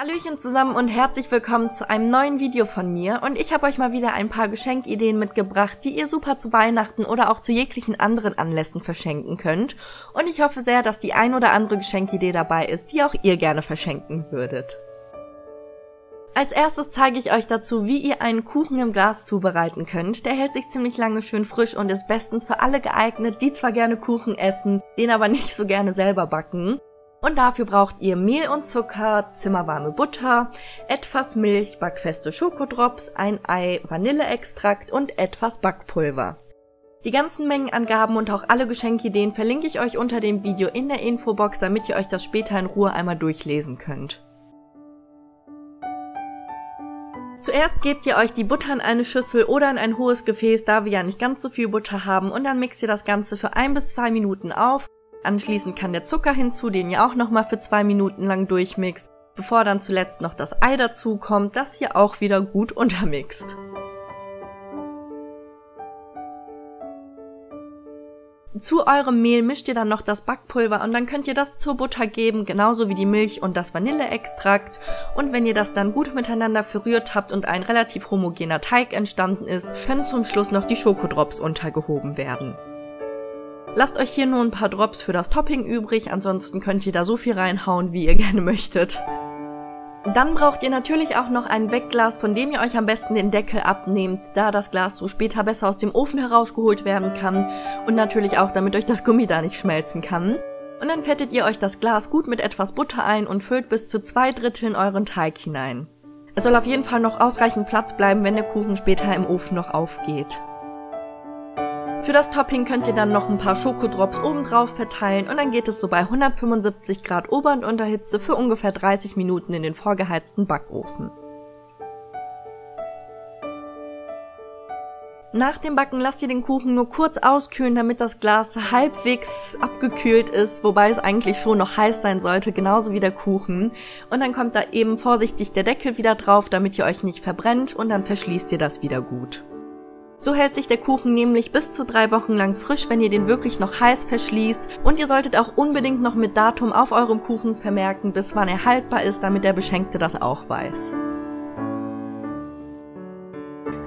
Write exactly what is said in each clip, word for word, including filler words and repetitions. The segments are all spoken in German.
Hallöchen zusammen und herzlich willkommen zu einem neuen Video von mir, und ich habe euch mal wieder ein paar Geschenkideen mitgebracht, die ihr super zu Weihnachten oder auch zu jeglichen anderen Anlässen verschenken könnt, und ich hoffe sehr, dass die ein oder andere Geschenkidee dabei ist, die auch ihr gerne verschenken würdet. Als erstes zeige ich euch dazu, wie ihr einen Kuchen im Glas zubereiten könnt. Der hält sich ziemlich lange schön frisch und ist bestens für alle geeignet, die zwar gerne Kuchen essen, den aber nicht so gerne selber backen. Und dafür braucht ihr Mehl und Zucker, zimmerwarme Butter, etwas Milch, backfeste Schokodrops, ein Ei, Vanilleextrakt und etwas Backpulver. Die ganzen Mengenangaben und auch alle Geschenkideen verlinke ich euch unter dem Video in der Infobox, damit ihr euch das später in Ruhe einmal durchlesen könnt. Zuerst gebt ihr euch die Butter in eine Schüssel oder in ein hohes Gefäß, da wir ja nicht ganz so viel Butter haben, und dann mixt ihr das Ganze für ein bis zwei Minuten auf. Anschließend kann der Zucker hinzu, den ihr auch nochmal für zwei Minuten lang durchmixt, bevor dann zuletzt noch das Ei dazu kommt, das ihr auch wieder gut untermixt. Zu eurem Mehl mischt ihr dann noch das Backpulver, und dann könnt ihr das zur Butter geben, genauso wie die Milch und das Vanilleextrakt. Und wenn ihr das dann gut miteinander verrührt habt und ein relativ homogener Teig entstanden ist, können zum Schluss noch die Schokodrops untergehoben werden. Lasst euch hier nur ein paar Drops für das Topping übrig, ansonsten könnt ihr da so viel reinhauen, wie ihr gerne möchtet. Dann braucht ihr natürlich auch noch ein Wegglas, von dem ihr euch am besten den Deckel abnehmt, da das Glas so später besser aus dem Ofen herausgeholt werden kann, und natürlich auch, damit euch das Gummi da nicht schmelzen kann. Und dann fettet ihr euch das Glas gut mit etwas Butter ein und füllt bis zu zwei Dritteln euren Teig hinein. Es soll auf jeden Fall noch ausreichend Platz bleiben, wenn der Kuchen später im Ofen noch aufgeht. Für das Topping könnt ihr dann noch ein paar Schokodrops obendrauf verteilen, und dann geht es so bei hundertfünfundsiebzig Grad Ober- und Unterhitze für ungefähr dreißig Minuten in den vorgeheizten Backofen. Nach dem Backen lasst ihr den Kuchen nur kurz auskühlen, damit das Glas halbwegs abgekühlt ist, wobei es eigentlich schon noch heiß sein sollte, genauso wie der Kuchen. Und dann kommt da eben vorsichtig der Deckel wieder drauf, damit ihr euch nicht verbrennt, und dann verschließt ihr das wieder gut. So hält sich der Kuchen nämlich bis zu drei Wochen lang frisch, wenn ihr den wirklich noch heiß verschließt, und ihr solltet auch unbedingt noch mit Datum auf eurem Kuchen vermerken, bis wann er haltbar ist, damit der Beschenkte das auch weiß.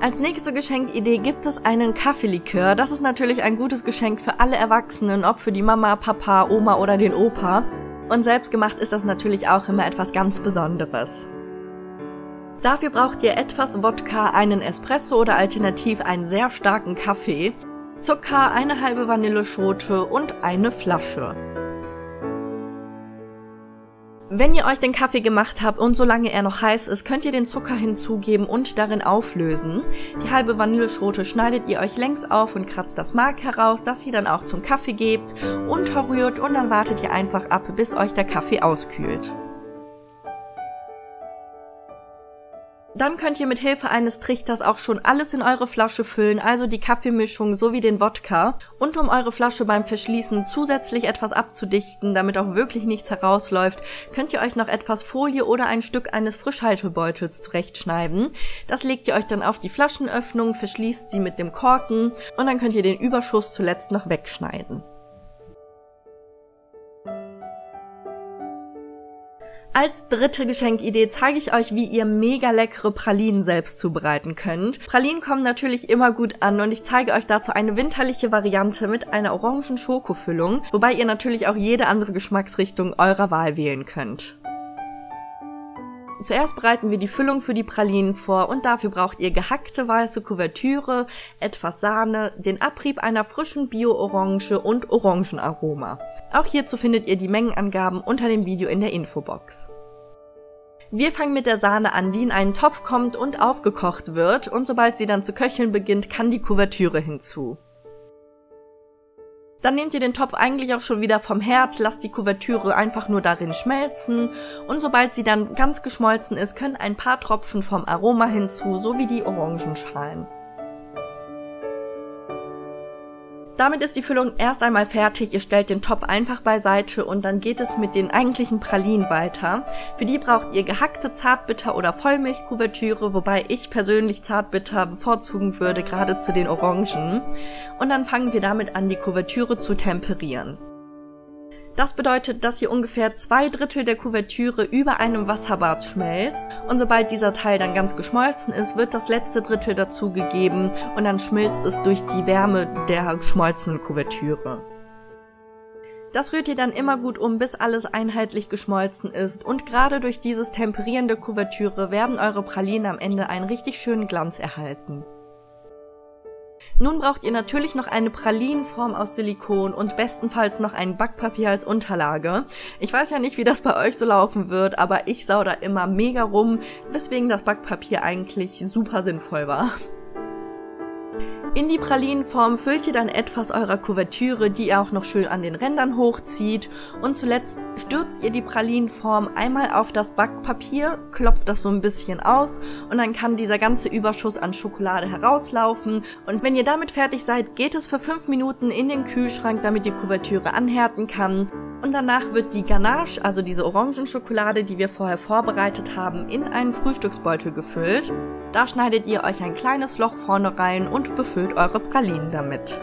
Als nächste Geschenkidee gibt es einen Kaffeelikör. Das ist natürlich ein gutes Geschenk für alle Erwachsenen, ob für die Mama, Papa, Oma oder den Opa. Und selbstgemacht ist das natürlich auch immer etwas ganz Besonderes. Dafür braucht ihr etwas Wodka, einen Espresso oder alternativ einen sehr starken Kaffee, Zucker, eine halbe Vanilleschote und eine Flasche. Wenn ihr euch den Kaffee gemacht habt und solange er noch heiß ist, könnt ihr den Zucker hinzugeben und darin auflösen. Die halbe Vanilleschote schneidet ihr euch längs auf und kratzt das Mark heraus, das ihr dann auch zum Kaffee gebt, unterrührt, und dann wartet ihr einfach ab, bis euch der Kaffee auskühlt. Dann könnt ihr mit Hilfe eines Trichters auch schon alles in eure Flasche füllen, also die Kaffeemischung sowie den Wodka. Und um eure Flasche beim Verschließen zusätzlich etwas abzudichten, damit auch wirklich nichts herausläuft, könnt ihr euch noch etwas Folie oder ein Stück eines Frischhaltebeutels zurechtschneiden. Das legt ihr euch dann auf die Flaschenöffnung, verschließt sie mit dem Korken, und dann könnt ihr den Überschuss zuletzt noch wegschneiden. Als dritte Geschenkidee zeige ich euch, wie ihr mega leckere Pralinen selbst zubereiten könnt. Pralinen kommen natürlich immer gut an, und ich zeige euch dazu eine winterliche Variante mit einer orangen Schokofüllung, wobei ihr natürlich auch jede andere Geschmacksrichtung eurer Wahl wählen könnt. Zuerst bereiten wir die Füllung für die Pralinen vor, und dafür braucht ihr gehackte weiße Kuvertüre, etwas Sahne, den Abrieb einer frischen Bio-Orange und Orangenaroma. Auch hierzu findet ihr die Mengenangaben unter dem Video in der Infobox. Wir fangen mit der Sahne an, die in einen Topf kommt und aufgekocht wird, und sobald sie dann zu köcheln beginnt, kann die Kuvertüre hinzu. Dann nehmt ihr den Topf eigentlich auch schon wieder vom Herd, lasst die Kuvertüre einfach nur darin schmelzen, und sobald sie dann ganz geschmolzen ist, können ein paar Tropfen vom Aroma hinzu, sowie die Orangenschalen. Damit ist die Füllung erst einmal fertig, ihr stellt den Topf einfach beiseite, und dann geht es mit den eigentlichen Pralinen weiter. Für die braucht ihr gehackte Zartbitter- oder Vollmilchkuvertüre, wobei ich persönlich Zartbitter bevorzugen würde, gerade zu den Orangen. Und dann fangen wir damit an, die Kuvertüre zu temperieren. Das bedeutet, dass hier ungefähr zwei Drittel der Kuvertüre über einem Wasserbad schmelzt und sobald dieser Teil dann ganz geschmolzen ist, wird das letzte Drittel dazu gegeben und dann schmilzt es durch die Wärme der geschmolzenen Kuvertüre. Das rührt ihr dann immer gut um, bis alles einheitlich geschmolzen ist und gerade durch dieses Temperieren der Kuvertüre werden eure Pralinen am Ende einen richtig schönen Glanz erhalten. Nun braucht ihr natürlich noch eine Pralinenform aus Silikon und bestenfalls noch ein Backpapier als Unterlage. Ich weiß ja nicht, wie das bei euch so laufen wird, aber ich sau da immer mega rum, weswegen das Backpapier eigentlich super sinnvoll war. In die Pralinenform füllt ihr dann etwas eurer Kuvertüre, die ihr auch noch schön an den Rändern hochzieht und zuletzt stürzt ihr die Pralinenform einmal auf das Backpapier, klopft das so ein bisschen aus und dann kann dieser ganze Überschuss an Schokolade herauslaufen und wenn ihr damit fertig seid, geht es für fünf Minuten in den Kühlschrank, damit die Kuvertüre anhärten kann. Und danach wird die Ganache, also diese Orangenschokolade, die wir vorher vorbereitet haben, in einen Frühstücksbeutel gefüllt. Da schneidet ihr euch ein kleines Loch vorne rein und befüllt eure Pralinen damit.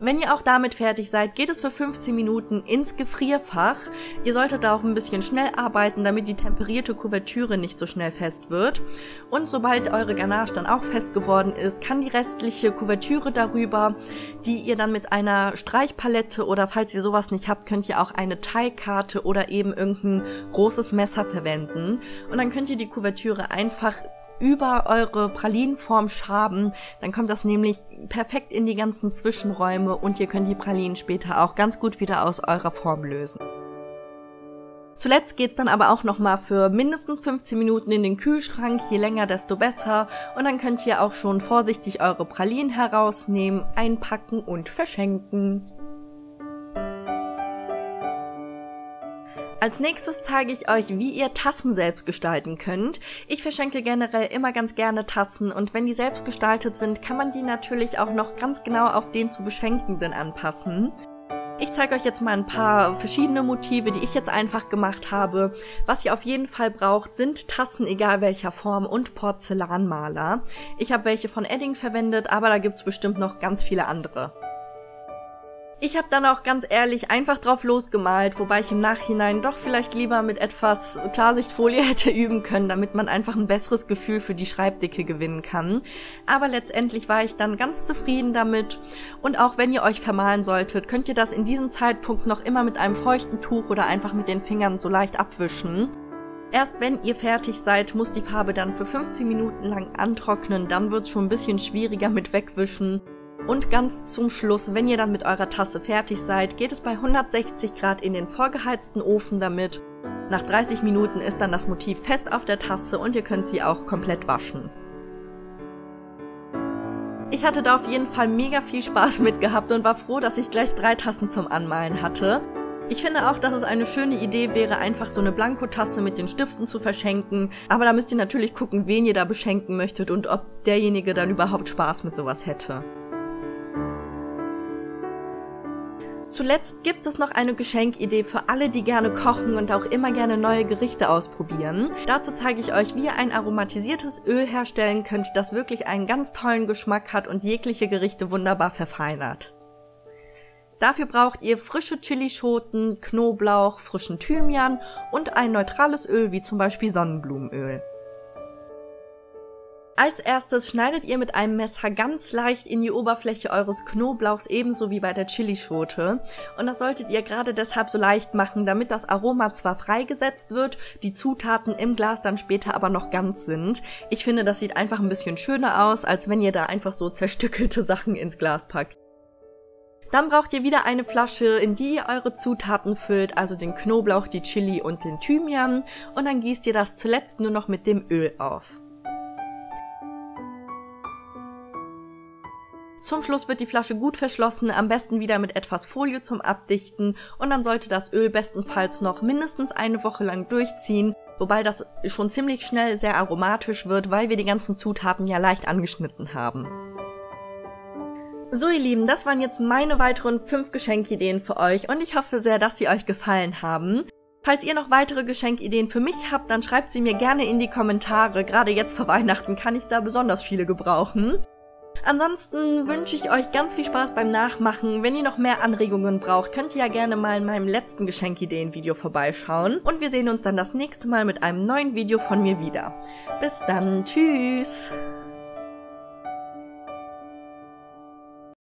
Wenn ihr auch damit fertig seid, geht es für fünfzehn Minuten ins Gefrierfach. Ihr solltet da auch ein bisschen schnell arbeiten, damit die temperierte Kuvertüre nicht so schnell fest wird. Und sobald eure Ganache dann auch fest geworden ist, kann die restliche Kuvertüre darüber, die ihr dann mit einer Streichpalette oder falls ihr sowas nicht habt, könnt ihr auch eine Teigkarte oder eben irgendein großes Messer verwenden. Und dann könnt ihr die Kuvertüre einfach über eure Pralinenform schaben, dann kommt das nämlich perfekt in die ganzen Zwischenräume und ihr könnt die Pralinen später auch ganz gut wieder aus eurer Form lösen. Zuletzt geht's dann aber auch nochmal für mindestens fünfzehn Minuten in den Kühlschrank, je länger desto besser und dann könnt ihr auch schon vorsichtig eure Pralinen herausnehmen, einpacken und verschenken. Als nächstes zeige ich euch, wie ihr Tassen selbst gestalten könnt. Ich verschenke generell immer ganz gerne Tassen und wenn die selbst gestaltet sind, kann man die natürlich auch noch ganz genau auf den zu Beschenkenden anpassen. Ich zeige euch jetzt mal ein paar verschiedene Motive, die ich jetzt einfach gemacht habe. Was ihr auf jeden Fall braucht, sind Tassen, egal welcher Form, und Porzellanmaler. Ich habe welche von Edding verwendet, aber da gibt es bestimmt noch ganz viele andere. Ich habe dann auch ganz ehrlich einfach drauf losgemalt, wobei ich im Nachhinein doch vielleicht lieber mit etwas Klarsichtfolie hätte üben können, damit man einfach ein besseres Gefühl für die Schreibdicke gewinnen kann. Aber letztendlich war ich dann ganz zufrieden damit und auch wenn ihr euch vermalen solltet, könnt ihr das in diesem Zeitpunkt noch immer mit einem feuchten Tuch oder einfach mit den Fingern so leicht abwischen. Erst wenn ihr fertig seid, muss die Farbe dann für fünfzehn Minuten lang antrocknen, dann wird's schon ein bisschen schwieriger mit Wegwischen. Und ganz zum Schluss, wenn ihr dann mit eurer Tasse fertig seid, geht es bei hundertsechzig Grad in den vorgeheizten Ofen damit. Nach dreißig Minuten ist dann das Motiv fest auf der Tasse und ihr könnt sie auch komplett waschen. Ich hatte da auf jeden Fall mega viel Spaß mit gehabt und war froh, dass ich gleich drei Tassen zum Anmalen hatte. Ich finde auch, dass es eine schöne Idee wäre, einfach so eine Blankotasse mit den Stiften zu verschenken, aber da müsst ihr natürlich gucken, wen ihr da beschenken möchtet und ob derjenige dann überhaupt Spaß mit sowas hätte. Zuletzt gibt es noch eine Geschenkidee für alle, die gerne kochen und auch immer gerne neue Gerichte ausprobieren. Dazu zeige ich euch, wie ihr ein aromatisiertes Öl herstellen könnt, das wirklich einen ganz tollen Geschmack hat und jegliche Gerichte wunderbar verfeinert. Dafür braucht ihr frische Chilischoten, Knoblauch, frischen Thymian und ein neutrales Öl wie zum Beispiel Sonnenblumenöl. Als erstes schneidet ihr mit einem Messer ganz leicht in die Oberfläche eures Knoblauchs, ebenso wie bei der Chilischote. Und das solltet ihr gerade deshalb so leicht machen, damit das Aroma zwar freigesetzt wird, die Zutaten im Glas dann später aber noch ganz sind. Ich finde, das sieht einfach ein bisschen schöner aus, als wenn ihr da einfach so zerstückelte Sachen ins Glas packt. Dann braucht ihr wieder eine Flasche, in die ihr eure Zutaten füllt, also den Knoblauch, die Chili und den Thymian. Und dann gießt ihr das zuletzt nur noch mit dem Öl auf. Zum Schluss wird die Flasche gut verschlossen, am besten wieder mit etwas Folie zum Abdichten und dann sollte das Öl bestenfalls noch mindestens eine Woche lang durchziehen, wobei das schon ziemlich schnell sehr aromatisch wird, weil wir die ganzen Zutaten ja leicht angeschnitten haben. So ihr Lieben, das waren jetzt meine weiteren fünf Geschenkideen für euch und ich hoffe sehr, dass sie euch gefallen haben. Falls ihr noch weitere Geschenkideen für mich habt, dann schreibt sie mir gerne in die Kommentare, gerade jetzt vor Weihnachten kann ich da besonders viele gebrauchen. Ansonsten wünsche ich euch ganz viel Spaß beim Nachmachen. Wenn ihr noch mehr Anregungen braucht, könnt ihr ja gerne mal in meinem letzten Geschenkideen-Video vorbeischauen. Und wir sehen uns dann das nächste Mal mit einem neuen Video von mir wieder. Bis dann, tschüss!